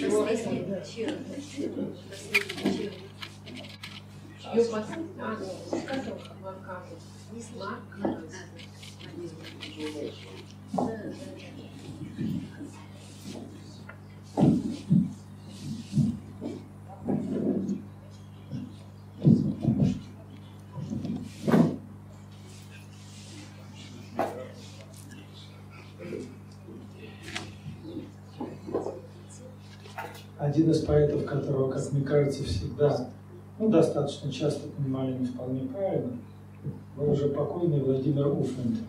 Чего? Ее посылка несла к нас. Один из поэтов, которого, как мне кажется, всегда, достаточно часто понимали не вполне правильно, был уже покойный Владимир Уфлянд.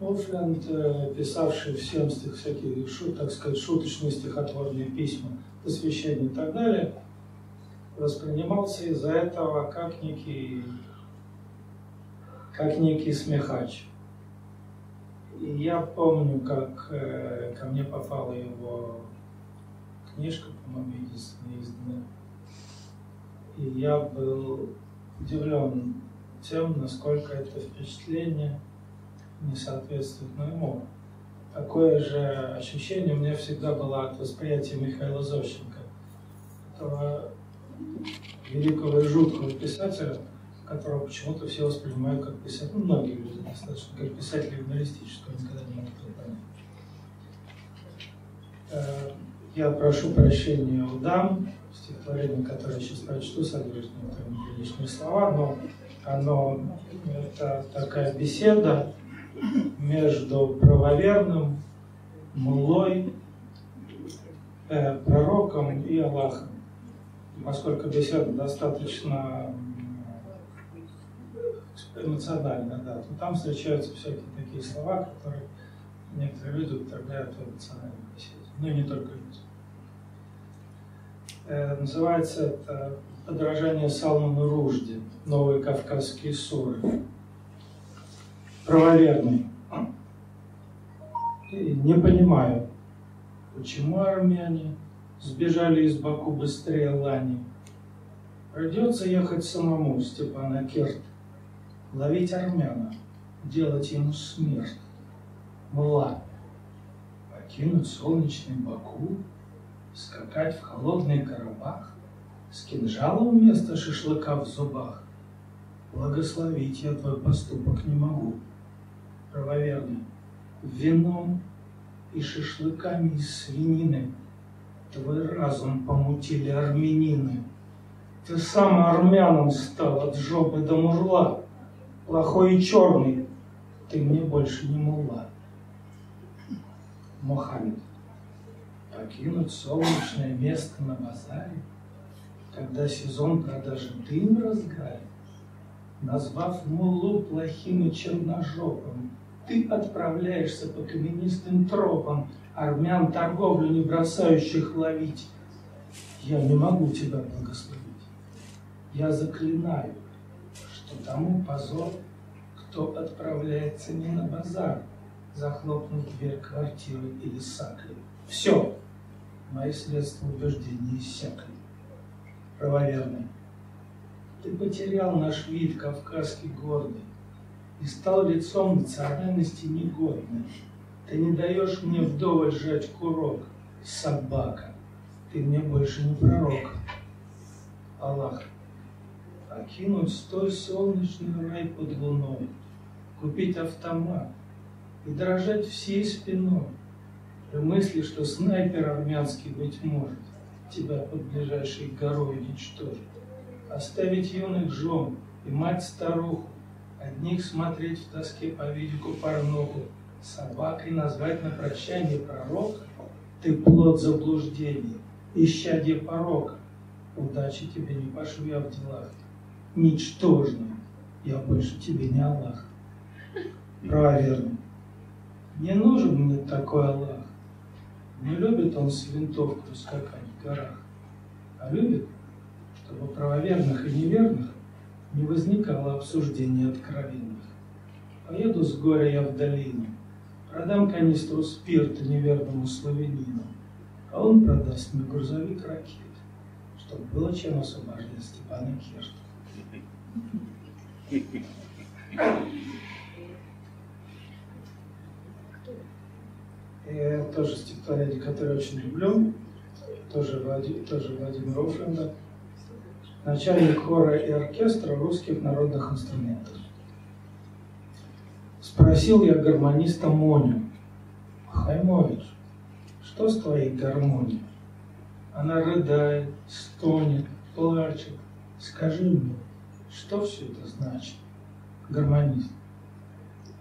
Уфлянд, писавший в 70-х всякие, так сказать, шуточные стихотворные письма, посвящения и так далее, воспринимался из-за этого как некий смехач. И я помню, как ко мне попала его книжка, по-моему, единственная изданная. И я был удивлен тем, насколько это впечатление не соответствует моему. Такое же ощущение у меня всегда было от восприятия Михаила Зощенко, этого великого и жуткого писателя, которого почему-то все воспринимают как писателя, многие люди достаточно, как писателя юмористического, никогда не могут понять. Я прошу прощения у дам, стихотворение, которое я сейчас прочту, содержит лишние слова, но это такая беседа между правоверным, мулой, пророком и Аллахом. Поскольку беседа достаточно эмоциональна, да, то там встречаются всякие такие слова, которые некоторые люди употребляют в эмоциональной беседе. Ну и не только люди. Называется это подражание Салману Ружди, новые кавказские суры. Правоверный. И не понимаю, почему армяне сбежали из Баку быстрее лани. Придется ехать самому в Степанакерт, ловить армяна, делать ему смерть. Мла. Кинуть солнечный Баку, скакать в холодный Карабах, с кинжалом вместо шашлыка в зубах. Благословить я твой поступок не могу. Правоверный, вином и шашлыками из свинины твой разум помутили армянины. Ты сам армяном стал от жопы до мурла. Плохой и черный, ты мне больше не мулла. Мухаммед, покинуть солнечное место на базаре, когда сезон продажи дым разгарит, назвав муллу плохим и черножопым, ты отправляешься по каменистым тропам, армян торговлю не бросающих ловить. Я не могу тебя благословить. Я заклинаю, что тому позор, кто отправляется не на базар, захлопнуть дверь квартиры или сакли. Все, мои средства убеждения иссякли. Правоверный, ты потерял наш вид кавказский гордый и стал лицом национальности негодной. Ты не даешь мне вдоволь сжать курок, собака. Ты мне больше не пророк. Аллах, покинуть столь солнечный рай под луной, купить автомат и дрожать всей спиной при мысли, что снайпер армянский, быть может, тебя под ближайшей горой уничтожит. Оставить юных жен и мать-старуху, одних смотреть в тоске по видику порнуху, собакой назвать на прощание пророка. Ты плод заблуждений, исчадие порока. Удачи тебе не пошу я в делах. Ничтожный, я больше тебе не Аллах. Правоверный, не нужен мне такой Аллах. Не любит он с винтовкой скакать в горах, а любит, чтобы правоверных и неверных не возникало обсуждения откровенных. Поеду с горя я в долину, продам канистру спирта неверному славянину, а он продаст мне грузовик ракет, чтобы было чем освобождать Степанакерт. И тоже стихотворение, которое очень люблю, тоже Владимира Уфлянда. Начальник хора и оркестра русских народных инструментов. Спросил я гармониста Моню: Хаймович, что с твоей гармонией? Она рыдает, стонет, плачет. Скажи мне, что все это значит? Гармонист: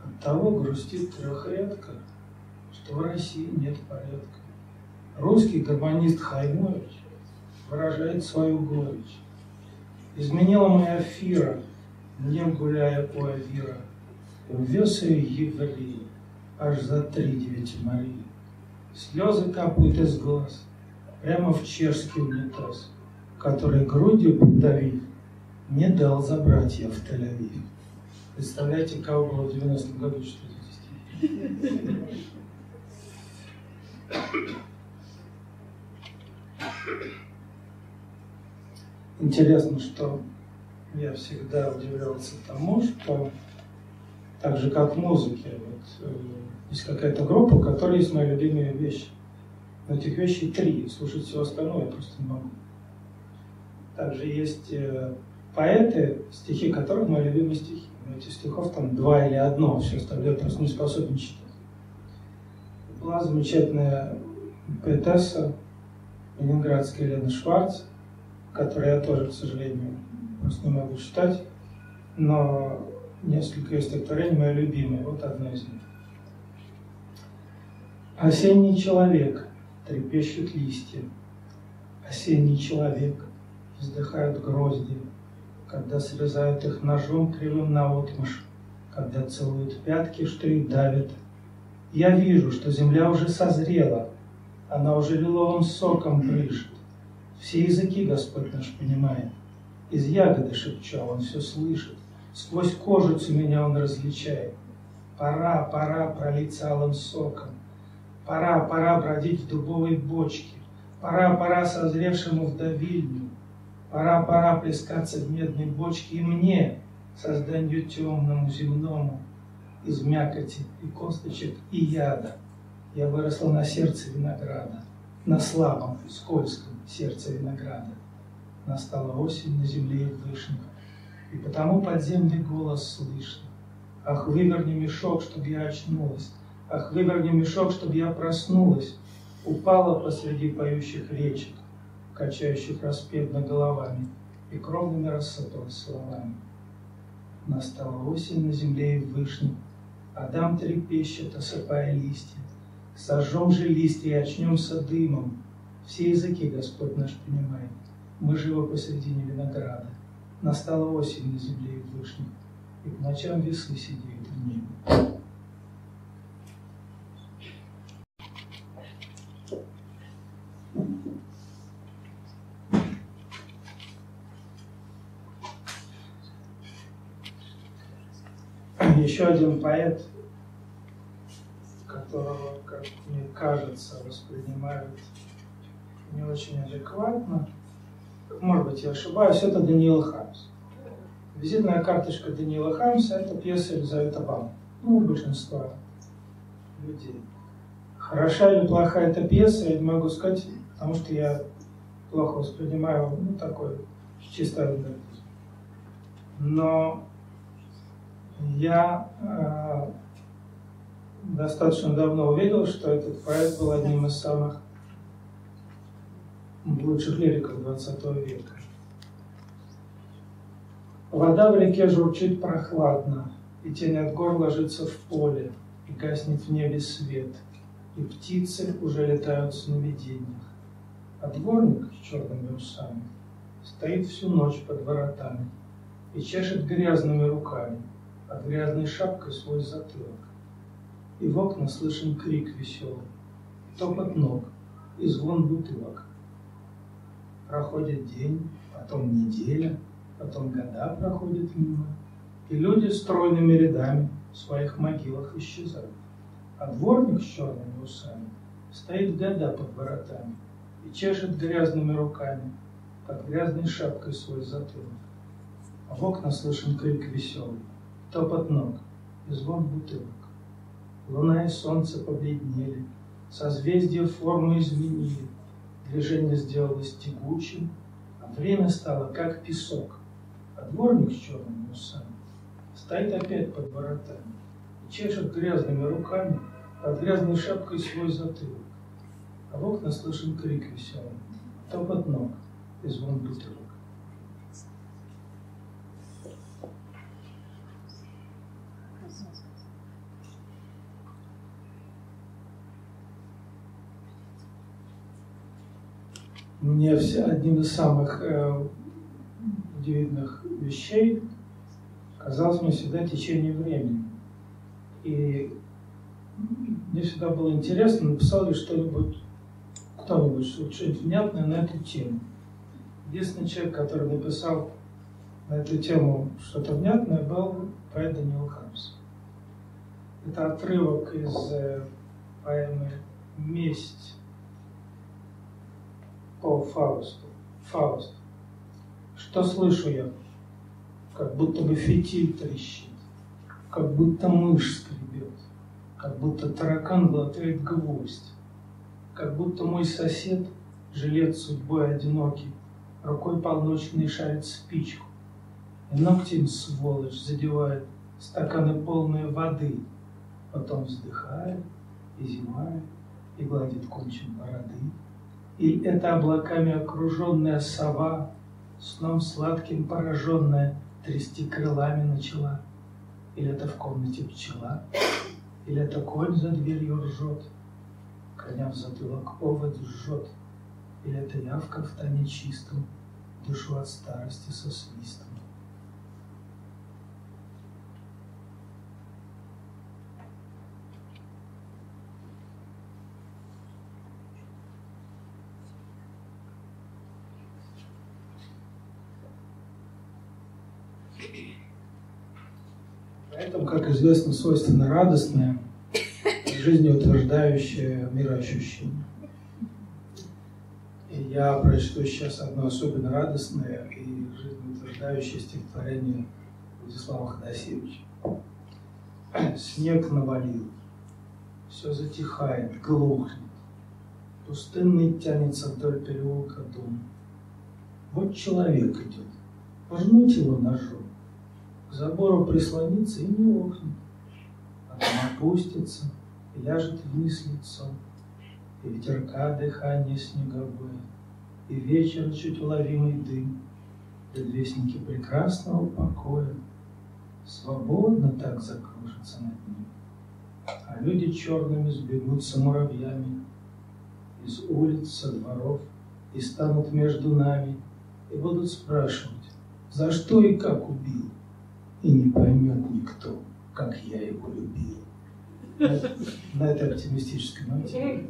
от того грустит трехрядка, что в России нет порядка. Русский гармонист Хаймович выражает свою горечь. Изменила моя Фира, днем гуляя по Авира, увез ее еврей аж за три девятиморья. Слезы капают из глаз прямо в чешский унитаз, который грудью придавив, не дал забрать я в Тель-Авив. Представляете, кого было в 90-м году читать? Интересно, что я всегда удивлялся тому, что так же, как в музыке, вот, есть какая-то группа, у которой есть мои любимые вещи. Но этих вещей три, слушать все остальное я просто не могу. Также есть поэты, стихи которых мои любимые стихи. Но этих стихов там два или одно, все остальное я просто не способен читать. Была замечательная поэтесса ленинградская Лена Шварц, которую я тоже, к сожалению, просто не могу читать, но несколько ее стихотворений мои любимые, вот одно из них. Осенний человек, трепещут листья, осенний человек, вздыхают грозди, когда срезают их ножом кривым наотмашь, когда целуют пятки, что их давят. Я вижу, что земля уже созрела, она уже лиловым соком брызжет. Все языки Господь наш понимает, из ягоды шепчал, он все слышит, сквозь кожицу меня он различает. Пора, пора пролиться алым соком, пора, пора бродить в дубовой бочке, пора, пора созревшему вдовильню, пора, пора плескаться в медной бочке и мне, созданию темному, земному, из мякоти и косточек и яда. Я выросла на сердце винограда, на слабом, скользком сердце винограда. Настала осень на земле и в вышнях, и потому подземный голос слышно. Ах, выверни мешок, чтоб я очнулась, ах, выверни мешок, чтоб я проснулась. Упала посреди поющих речек, качающих распевно головами, и кровными рассыпалась словами. Настала осень на земле и в вышнях, Адам трепещет, осыпая листья. Сожжем же листья и очнемся дымом. Все языки Господь наш понимает. Мы живы посредине винограда. Настала осень на земле и в вышнях, и по ночам весы сидеют в небе. Еще один поэт, которого, как мне кажется, воспринимают не очень адекватно. Может быть, я ошибаюсь, это Даниил Хармс. Визитная карточка Даниила Хармса — это пьеса «Елизавета Баку». Ну, большинство людей. Хороша или плоха эта пьеса, я не могу сказать, потому что я плохо воспринимаю, ну, такой чистый андердизм. Но я достаточно давно увидел, что этот поэт был одним из самых лучших лириков 20 века. Вода в реке журчит прохладно, и тень от гор ложится в поле, и гаснет в небе свет, и птицы уже летают в сновидениях. А дворник с черными усами стоит всю ночь под воротами и чешет грязными руками, а грязной шапкой свой затылок. И в окна слышен крик веселый, топот ног и звон бутылок. Проходит день, потом неделя, потом года проходят мимо, и люди стройными рядами в своих могилах исчезают. А дворник с черными усами стоит года под воротами и чешет грязными руками, под грязной шапкой свой затылок. А в окна слышен крик веселый, топот ног и звон бутылок. Луна и солнце побледнели, Созвездие форму изменили, движение сделалось тягучим, а время стало как песок. А дворник с черными усами стоит опять под воротами и чешет грязными руками под грязной шапкой свой затылок. А в окна слышен крик веселый, топот ног и звон бутылок. Мне одним из самых удивительных вещей казалось мне всегда течение времени. И мне всегда было интересно, написал ли что-нибудь, кто-нибудь что-нибудь внятное на эту тему. Единственный человек, который написал на эту тему что-то внятное, был поэт Даниил Хармс. Это отрывок из поэмы «Месть» по Фаусту. Фауст. Что слышу я? Как будто бы фитиль трещит, как будто мышь скребет, как будто таракан глотает гвоздь, как будто мой сосед, жилец судьбой одинокий, рукой полночной шарит спичку, и ногтем, сволочь, задевает стаканы полные воды, потом вздыхает, и зевает, и гладит кончик бороды. И это облаками окруженная сова, сном сладким пораженная, трясти крылами начала. Или это в комнате пчела, или это конь за дверью ржет, коня в затылок овод жжет, или это явка в тане чистом, душу от старости со свистом. Поэтому, как известно, свойственно радостное, жизнеутверждающее мироощущение. И я прочту сейчас одно особенно радостное и жизнеутверждающее стихотворение Владислава Ходасевича. Снег навалил, все затихает, глухнет, пустынный тянется вдоль переулка дом. Вот человек идет, пожмуть его ножом, к забору прислонится и не охнет, а там опустится и ляжет вниз лицом, и ветерка дыхание снеговое, и вечер чуть уловимый дым, предвестники прекрасного покоя, свободно так закружится над ним, а люди черными сбегутся муравьями из улиц, со дворов, и станут между нами, и будут спрашивать, за что и как убил. И не поймет никто, как я его любил. На этой оптимистической ноте.